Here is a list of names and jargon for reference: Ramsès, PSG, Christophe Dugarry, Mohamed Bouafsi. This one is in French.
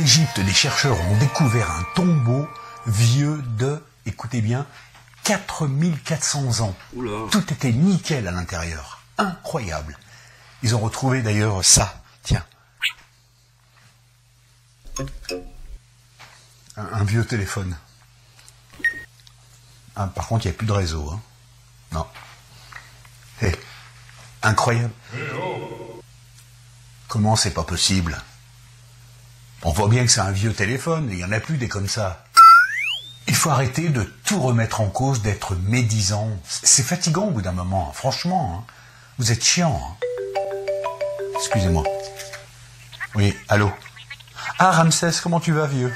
l'Égypte, des chercheurs ont découvert un tombeau vieux de, écoutez bien, 4400 ans. Oula. Tout était nickel à l'intérieur. Incroyable. Ils ont retrouvé d'ailleurs ça. Tiens. Un vieux téléphone. Ah, par contre, il n'y a plus de réseau. Hein. Non. Hey. Incroyable. Comment c'est pas possible? On voit bien que c'est un vieux téléphone, il n'y en a plus des comme ça. Il faut arrêter de tout remettre en cause, d'être médisant. C'est fatigant au bout d'un moment, franchement. Hein. Vous êtes chiant. Hein. Excusez-moi. Oui, allô? Ah, Ramsès, comment tu vas, vieux?